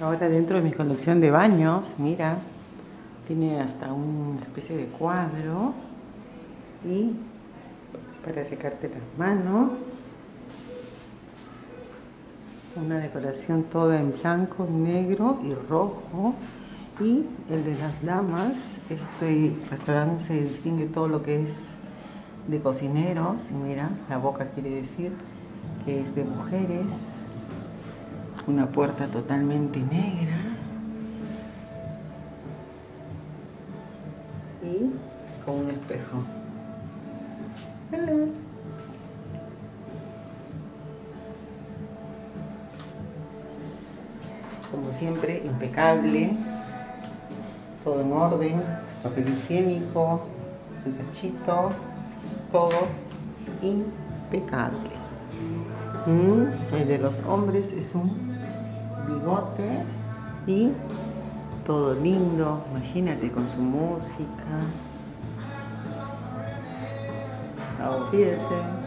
Ahora dentro de mi colección de baños, mira, tiene hasta una especie de cuadro y para secarte las manos. Una decoración toda en blanco, negro y rojo. Y el de las damas, este restaurante se distingue todo lo que es de cocineros. Mira, la boca quiere decir que es de mujeres. Una puerta totalmente negra. Y con un espejo. Hello. Como siempre, impecable, todo en orden, papel higiénico, el cachito, todo impecable. El de los hombres es un bigote y todo lindo, imagínate, con su música. Ahora fíjense.